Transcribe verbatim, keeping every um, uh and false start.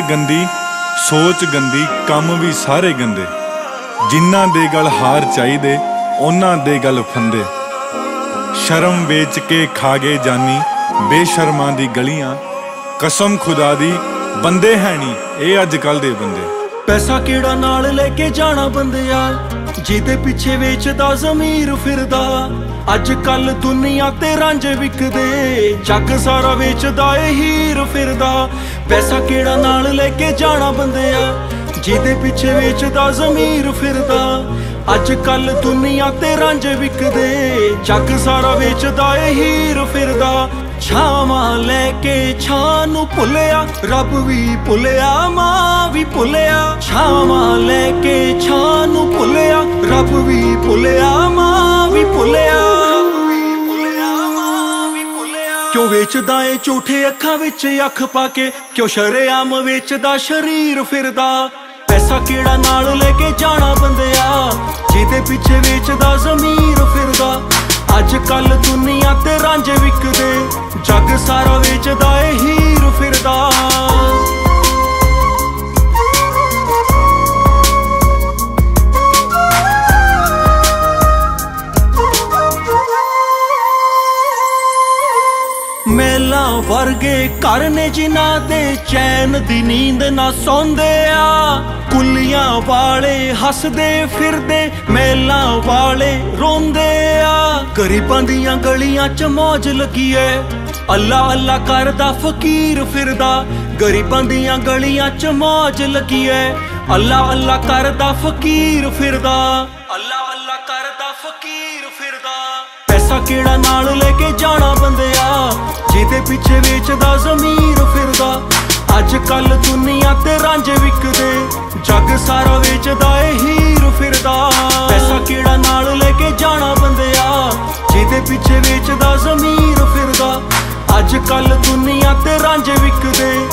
नीयत गंदी सोच गंदी काम भी सारे गंदे। जिन्ना दे गल हार चाहिदे उन्ना दे गल फंदे। शर्म बेच के खा गए जानी बेशर्मा दी गलियां। कसम खुदा दी बंदे है नी ए अजकल दे बंदे। पैसा केड़ा नाल लेके जाना बंदे यार, जिदे पिछे वेचदा ज़मीर फिरदा। अजकल दुनिया ते रांझे विकदे, जग सारा वेचदा ए हीर फिरदा। पैसा केड़ा नाल लेके जाना बंदेया, जिदे पिछे वेचदा ज़मीर फिरदा। अजकल दुनिया ते रांझे विकदे, जग सारा वेचदा ए हीर फिरदा। छावां लेके छानू भुलिया, रब भी भुलिया मां भी भुलिया। छावां लेके छानू भुलिया, रब भी भुलिया मां भी भुलिया। क्यों वेचदा ए झूठे अखां विच अख पाके, क्यों शरेआम वेचदा शरीर फिरदा। पैसा केड़ा नाल लेके जाना बंदेया, जिदे पिछे वेचदा ज़मीर फिरदा। अजकल दुनिया ते रांझे विकदे, जग सारा वेचदा ए हीर फिरदा। मेला वर्गे घर ने जिना दे चैन दी नींद ना सौंदे आ। कुलियां वाले हसदे फिरदे, मेला वाले रोंदे आ। गरीबां दियां गलियां च मौज लगी है, अल्लाह अल्लाह करदा फकीर फिरदा। गरीबां दियां गलियां च मौज लगी है, अल्लाह अल्लाह करदा फकीर फिरदा। अल्लाह अल्लाह करदा फकीर फिरदा। पैसा केड़ा नाल लेके जाना बंदेया, जिदे पिछे वेचदा ज़मीर फिरदा। अजकल दुनिया ते रांझे विकदे, जग सारा वेचदा ए हीर फिरदा। पैसा केड़ा नाल लेके जाना बंदेया, जिदे पिछे वेचदा ज़मीर फिरदा। अजकल दुनिया ते रांझे विकदे,